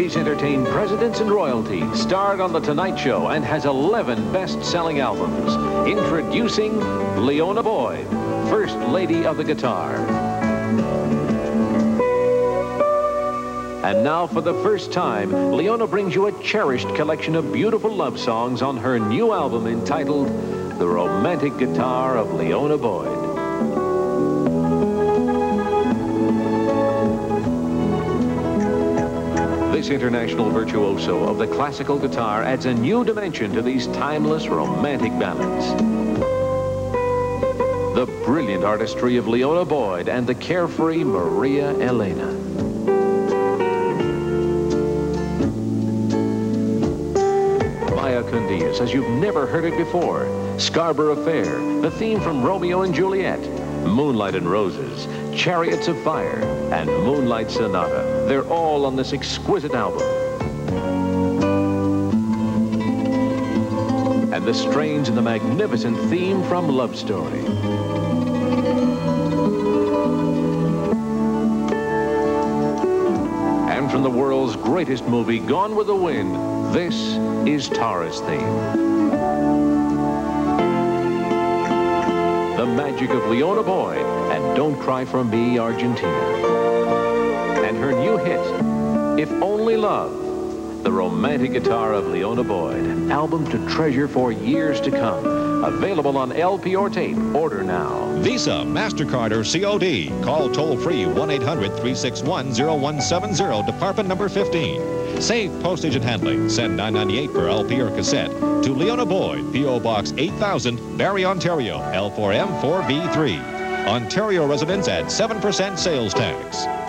She's entertained presidents and royalty, starred on The Tonight Show, and has 11 best-selling albums. Introducing Liona Boyd, First Lady of the Guitar. And now, for the first time, Liona brings you a cherished collection of beautiful love songs on her new album entitled The Romantic Guitar of Liona Boyd. This international virtuoso of the classical guitar adds a new dimension to these timeless romantic ballads. The brilliant artistry of Liona Boyd and the carefree Maria Elena. Maya Cundey is as you've never heard it before. Scarborough Fair, the theme from Romeo and Juliet, Moonlight and Roses, Chariots of Fire, and Moonlight Sonata. They're all on this exquisite album. And the strains in the magnificent theme from Love Story. And from the world's greatest movie, Gone with the Wind, this is Tara's Theme. The magic of Liona Boyd and Don't Cry for Me, Argentina. And her new hit, If Only Love, the romantic guitar of Liona Boyd, an album to treasure for years to come. Available on LP or tape. Order now. Visa, MasterCard, or COD. Call toll-free 1-800-361-0170, department number 15. Save postage and handling. Send $9.98 per LP or cassette to Liona Boyd, P.O. Box 8000, Barrie, Ontario, L4M 4V3. Ontario residents at 7% sales tax.